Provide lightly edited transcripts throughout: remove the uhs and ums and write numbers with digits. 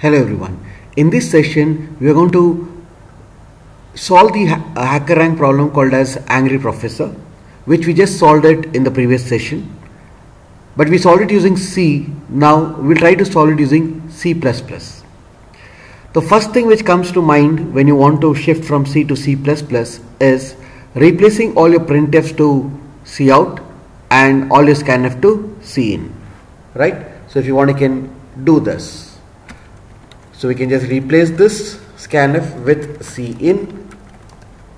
Hello everyone. In this session we are going to solve the HackerRank problem called as angry professor, which we just solved it in the previous session, but we solved it using C. Now we'll try to solve it using C++. The first thing which comes to mind when you want to shift from C to C++ is replacing all your printfs to cout and all your scanf to cin, right? So if you want, you can do this. So we can just replace this scanf with cin,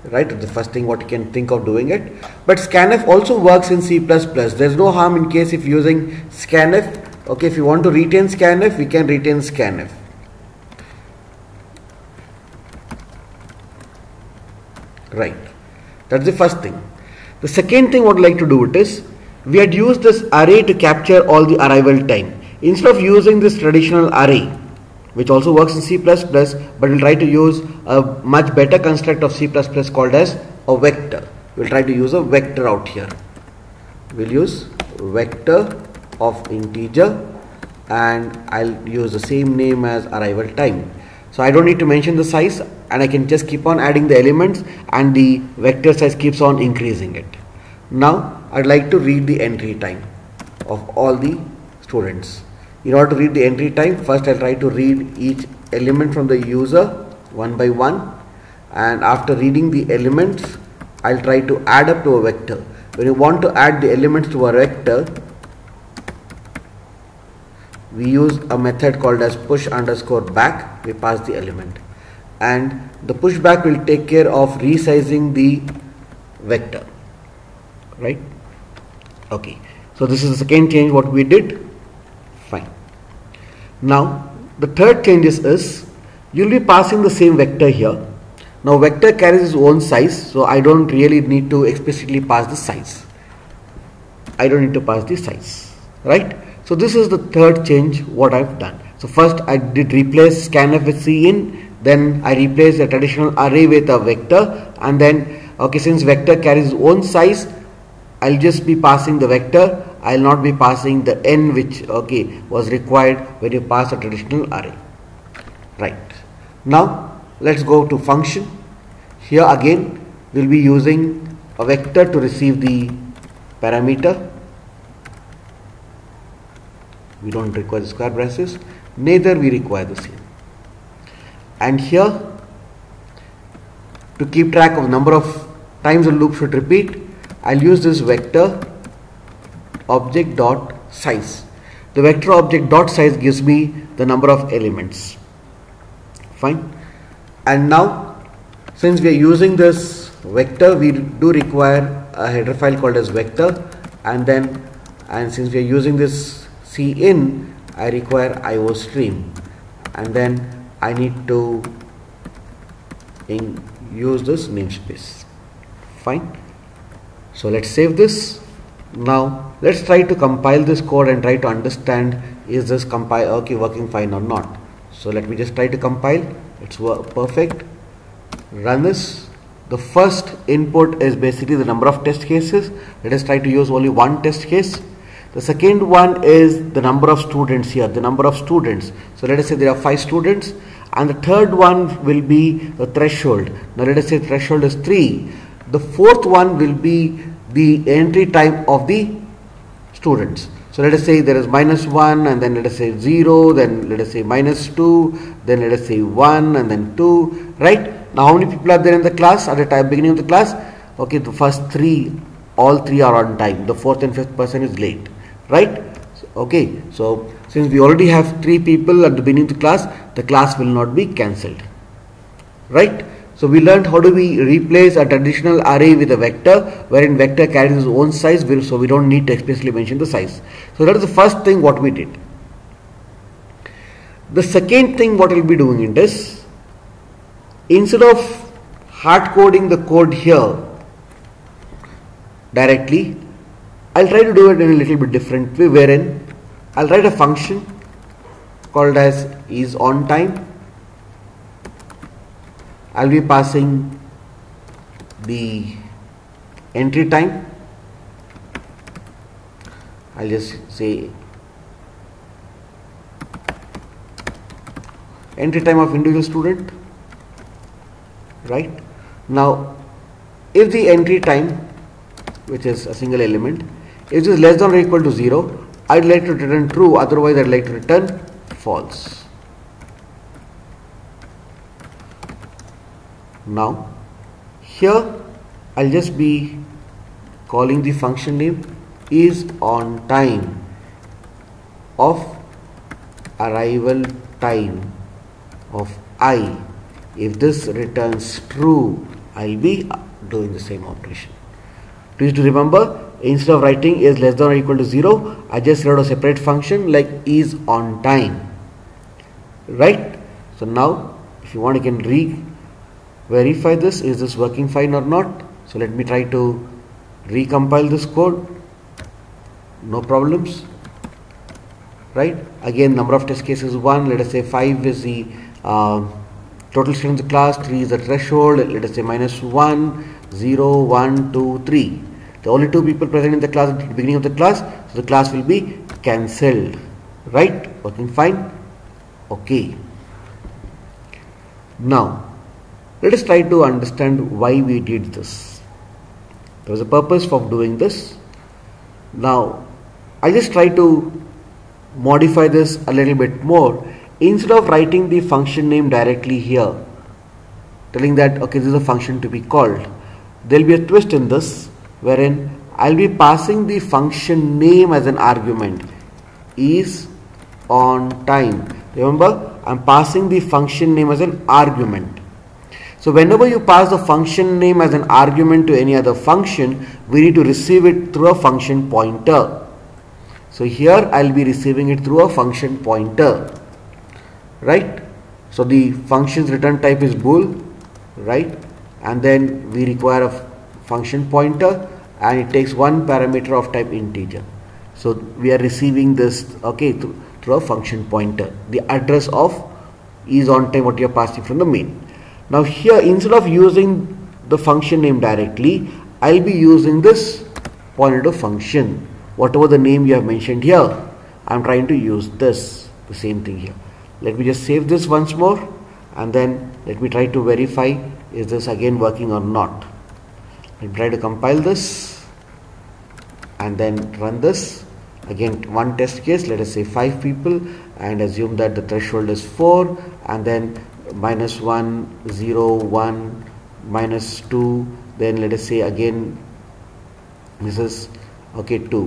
right? The first thing what you can think of doing it. But scanf also works in C++. There's no harm in case if using scanf. Okay, if you want to retain scanf, we can retain scanf. Right. That's the first thing. The second thing what I'd like to do it is, we had used this array to capture all the arrival time. Instead of using this traditional array, which also works in C++, but we'll try to use a much better construct of C++ called as a vector. We'll try to use a vector out here. We'll use vector of integer and I'll use the same name as arrival time. So I don't need to mention the size and I can just keep on adding the elements and the vector size keeps on increasing it. Now I'd like to read the entry time of all the students. In order to read the entry time, first I'll try to read each element from the user one by one, and after reading the elements I'll try to add up to a vector. When you want to add the elements to a vector, we use a method called as push_back. We pass the element and the pushback will take care of resizing the vector, right? Okay, so this is the second change what we did. Fine. Now the third change is you'll be passing the same vector here. Now vector carries its own size, so I don't really need to explicitly pass the size. I don't need to pass the size, right? So this is the third change what I've done. So first I did replace scanf with cin, then I replaced the traditional array with a vector, and then okay, since vector carries its own size, I'll just be passing the vector. I'll not be passing the n which was required when you pass a traditional array. Right. Now let's go to function. Here again we'll be using a vector to receive the parameter. We don't require the square braces, neither we require the same. And here, to keep track of number of times the loop should repeat, I'll use this vector object dot size. The vector object dot size gives me the number of elements. Fine. And now since we are using this vector, we do require a header file called as vector, and since we are using this cin, I require iostream, and then I need to use this namespace. Fine. So let's save this. Now let's try to compile this code and try to understand, is this working fine or not. So let me just try to compile. It's perfect. Run this. The first input is basically the number of test cases. Let us try to use only one test case. The second one is the number of students here, the number of students. So let us say there are 5 students, and the third one will be the threshold. Now let us say threshold is 3. The fourth one will be the entry time of the students. So let us say there is -1, and then let us say 0, then let us say -2, then let us say 1, and then 2, right? Now how many people are there in the class at the beginning of the class? Okay, the first 3, all 3 are on time. The 4th and 5th person is late, right? Okay, so since we already have 3 people at the beginning of the class will not be cancelled, right? So we learned how do we replace a traditional array with a vector, wherein vector carries its own size, so we don't need to explicitly mention the size. So that is the first thing what we did. The second thing what we'll be doing in this, instead of hard coding the code here directly, I'll try to do it in a little bit different way, wherein I'll write a function called as isOnTime. I'll be passing the entry time. I'll just say entry time of individual student, right? Now if the entry time, which is a single element, if it is less than or equal to 0, I'd like to return true, otherwise I'd like to return false. Now here I'll just be calling the function name is on time of arrival time of I. If this returns true, I'll be doing the same operation. Please do remember, instead of writing is less than or equal to 0, I just wrote a separate function like is on time, right? So now if you want, you can re-verify this, is this working fine or not. So let me try to recompile this code. No problems, right? Again, number of test cases 1, let us say 5 is the total students in the class, 3 is the threshold, let us say -1, 0, 1, 2, 3. The only 2 people present in the class at the beginning of the class, so the class will be cancelled, right? Working fine. Okay, now let us try to understand why we did this. There was a purpose for doing this. Now I just try to modify this a little bit more. Instead of writing the function name directly here, telling that okay, this is a function to be called, there will be a twist in this, wherein I'll be passing the function name as an argument, is on time. Remember, I'm passing the function name as an argument. So whenever you pass the function name as an argument to any other function, we need to receive it through a function pointer. So here I'll be receiving it through a function pointer, right? So the function's return type is bool, right? And then we require a function pointer, and it takes one parameter of type integer. So we are receiving this okay through a function pointer, the address of is on time what you are passing from the main. Now here, instead of using the function name directly, I'll be using this pointer to function, whatever the name you have mentioned here. I'm trying to use this, the same thing here. Let me just save this once more, and then let me try to verify, is this again working or not. I'll try to compile this and then run this again. One test case, let us say 5 people, and assume that the threshold is 4, and then -1, 0, 1, -2, then let us say again this is okay 2.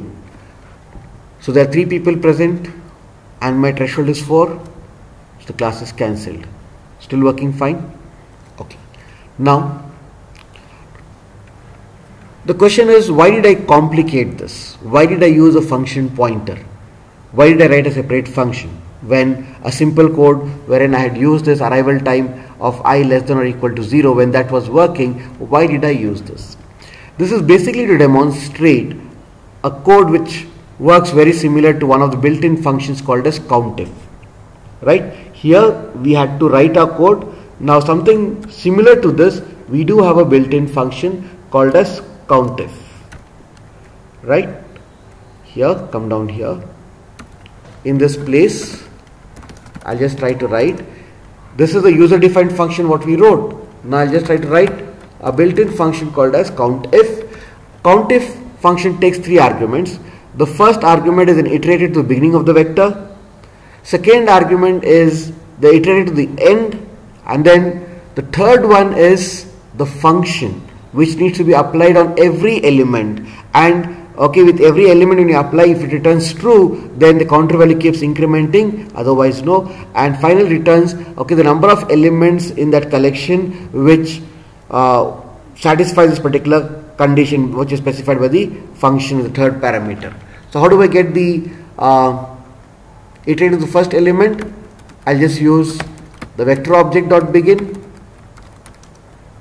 So there are 3 people present and my threshold is 4, so the class is cancelled. Still working fine. Okay, now the question is, why did I complicate this? Why did I use a function pointer? Why did I write a separate function when a simple code wherein I had used this arrival time of I less than or equal to 0, when that was working, why did I use this? This is basically to demonstrate a code which works very similar to one of the built-in functions called as countif, right? Here we had to write our code. Now something similar to this, we do have a built-in function called as countif, right? Here, come down here, in this place I'll just try to write, this is the user defined function what we wrote. Now I'll just try to write a built-in function called as countif. Countif function takes 3 arguments. The first argument is an iterator to the beginning of the vector, second argument is the iterator to the end, and then the third one is the function which needs to be applied on every element. And okay, with every element when you apply, if it returns true, then the counter value keeps incrementing, otherwise no. And final returns okay the number of elements in that collection which satisfies this particular condition which is specified by the function, the third parameter. So how do I get the iterator to the first element? I'll just use the vector object dot begin,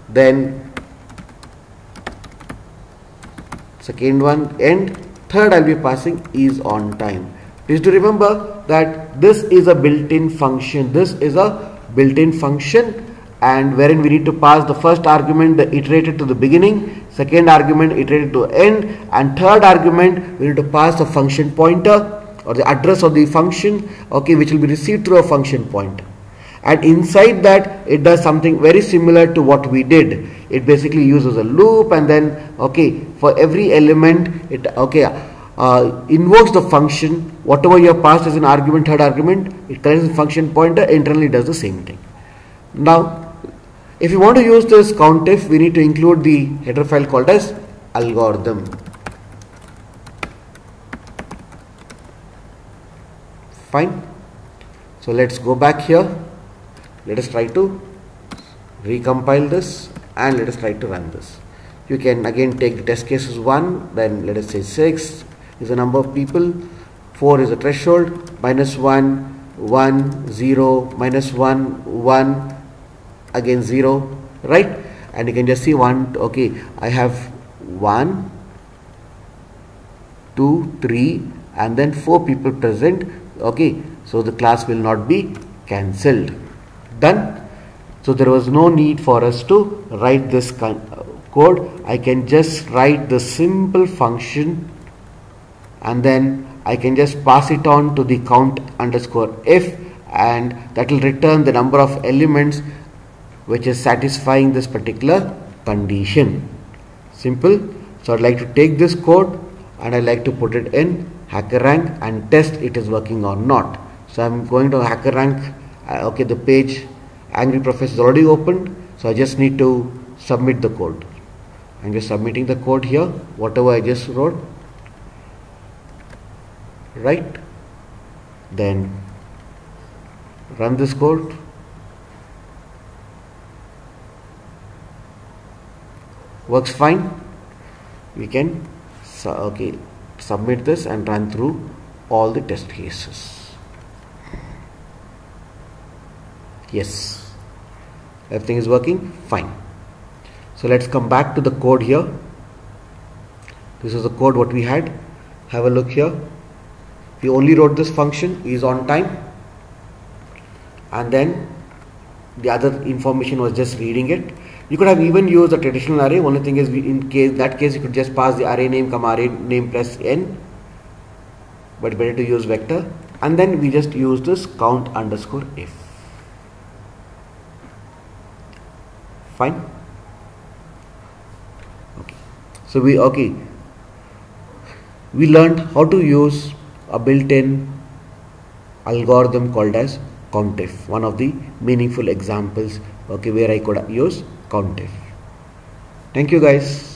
then second one end, third I'll be passing is on time. Please do remember that this is a built-in function, and wherein we need to pass the first argument, the iterator to the beginning, second argument iterator to end, and third argument we need to pass the function pointer or the address of the function okay which will be received through a function pointer. and inside that it does something very similar to what we did. It basically uses a loop, and then for every element it invokes the function. Whatever you have passed as an argument, third argument, it collects the function pointer, internally does the same thing. Now if you want to use this countif, we need to include the header file called as algorithm . Fine, so let's go back here, let us try to recompile this and let us try to run this. You can again take the test cases 1, then let us say 6 is the number of people, 4 is the threshold, -1, 1, 0, -1, 1, again 0, right? And you can just see 1, I have 1, 2, 3 and then 4 people present, so the class will not be cancelled. Done. So there was no need for us to write this code. I can just write the simple function and then I can just pass it on to the count_if, and that will return the number of elements which is satisfying this particular condition. Simple. So I'd like to take this code and I'd like to put it in HackerRank and test it is working or not. So I'm going to HackerRank. The page Angry Professor is already opened, so I just need to submit the code. I'm just submitting the code here, whatever I just wrote. Right, then run this code. Works fine. We can submit this and run through all the test cases. Yes, everything is working fine. So let's come back to the code here. This is the code what we had. Have a look here. We only wrote this function is on time, and then the other information was just reading it. You could have even used a traditional array. Only thing is, in that case you could just pass the array name comma array name plus n, but better to use vector. And then we just use this count_if. Fine. So we learned how to use a built-in algorithm called as countif, one of the meaningful examples where I could use countif. Thank you guys.